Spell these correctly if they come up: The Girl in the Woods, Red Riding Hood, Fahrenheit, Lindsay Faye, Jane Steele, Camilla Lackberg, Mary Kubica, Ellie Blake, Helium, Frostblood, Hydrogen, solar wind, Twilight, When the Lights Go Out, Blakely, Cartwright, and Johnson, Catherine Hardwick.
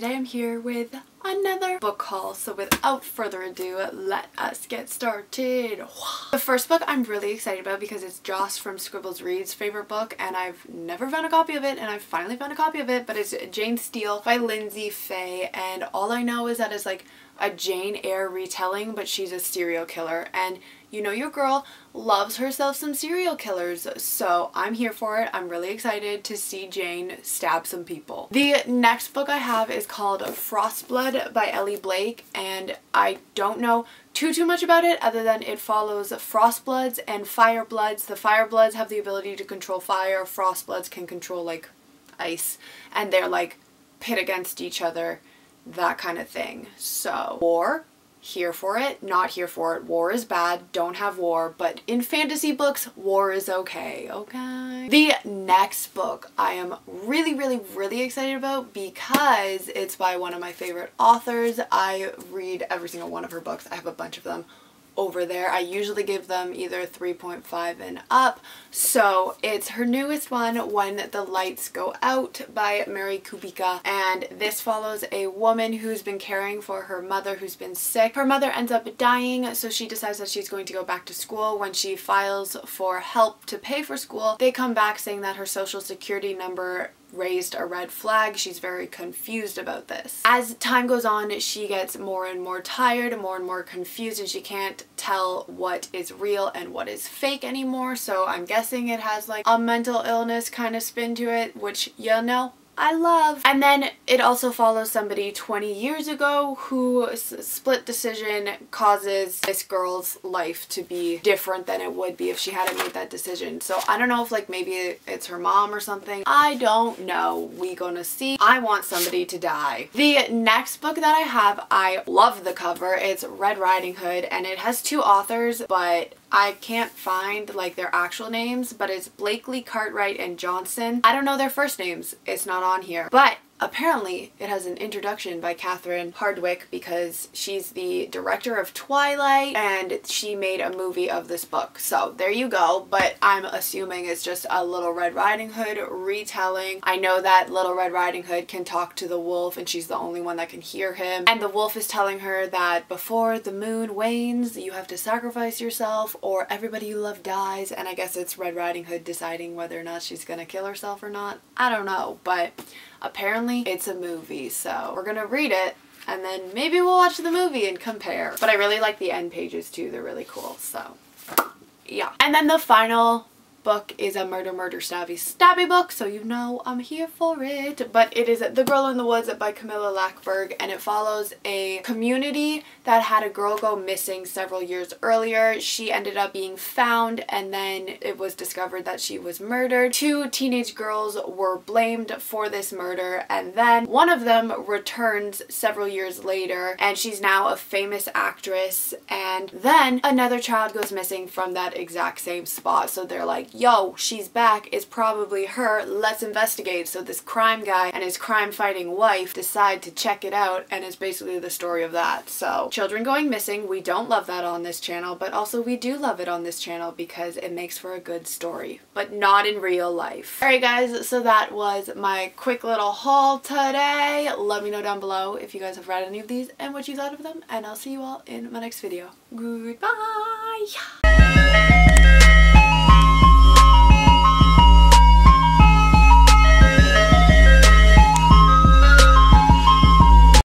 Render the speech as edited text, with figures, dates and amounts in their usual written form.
today I'm here with another book haul, so without further ado, let us get started. The first book I'm really excited about because it's Joss from Scribbles Reads' favorite book, and I've never found a copy of it, and I finally found a copy of it, but it's Jane Steele by Lindsay Faye, and all I know is that it's like a Jane Eyre retelling, but she's a serial killer, and you know your girl loves herself some serial killers, so I'm here for it. I'm really excited to see Jane stab some people. The next book I have is called Frostblood by Ellie Blake, and I don't know too much about it other than it follows Frostbloods and Firebloods. The Firebloods have the ability to control fire, Frostbloods can control like ice, and they're like pit against each other, that kind of thing. So, war. Here for it, not here for it. War is bad, don't have war, but in fantasy books, war is okay, okay? The next book I am really excited about because it's by one of my favorite authors. I read every single one of her books. I have a bunch of them over there. I usually give them either 3.5 and up. So it's her newest one, When the Lights Go Out by Mary Kubica. And this follows a woman who's been caring for her mother who's been sick. Her mother ends up dying, so she decides that she's going to go back to school. When she files for help to pay for school, they come back saying that her social security number raised a red flag. She's very confused about this. As time goes on, she gets more and more tired and more confused, and she can't tell what is real and what is fake anymore. So I'm guessing it has like a mental illness kind of spin to it, which, you know, I love. And then it also follows somebody 20 years ago whose split decision causes this girl's life to be different than it would be if she hadn't made that decision. So I don't know if like maybe it's her mom or something. I don't know. We gonna see. I want somebody to die. The next book that I have, I love the cover. It's Red Riding Hood, and it has two authors, but I can't find like their actual names, but it's Blakely, Cartwright, and Johnson. I don't know their first names. It's not on here, but apparently it has an introduction by Catherine Hardwick because she's the director of Twilight and she made a movie of this book. So there you go, but I'm assuming it's just a Little Red Riding Hood retelling. I know that Little Red Riding Hood can talk to the wolf and she's the only one that can hear him, and the wolf is telling her that before the moon wanes you have to sacrifice yourself or everybody you love dies, and I guess it's Red Riding Hood deciding whether or not she's gonna kill herself or not. I don't know, but apparently it's a movie, so we're gonna read it and then maybe we'll watch the movie and compare. But I really like the end pages too, they're really cool, so yeah. And then the final book is a murder stabby book, so you know I'm here for it, but it is The Girl in the Woods by Camilla Lackberg, and it follows a community that had a girl go missing several years earlier. She ended up being found and then it was discovered that she was murdered. Two teenage girls were blamed for this murder, and then one of them returns several years later and she's now a famous actress, and then another child goes missing from that exact same spot, so they're like, yo, she's back, it's probably her, let's investigate. So this crime guy and his crime fighting wife decide to check it out, and it's basically the story of that. So children going missing, we don't love that on this channel, but also we do love it on this channel because it makes for a good story, but not in real life. Alright guys, so that was my quick little haul today. Let me know down below if you guys have read any of these and what you thought of them, and I'll see you all in my next video. Goodbye!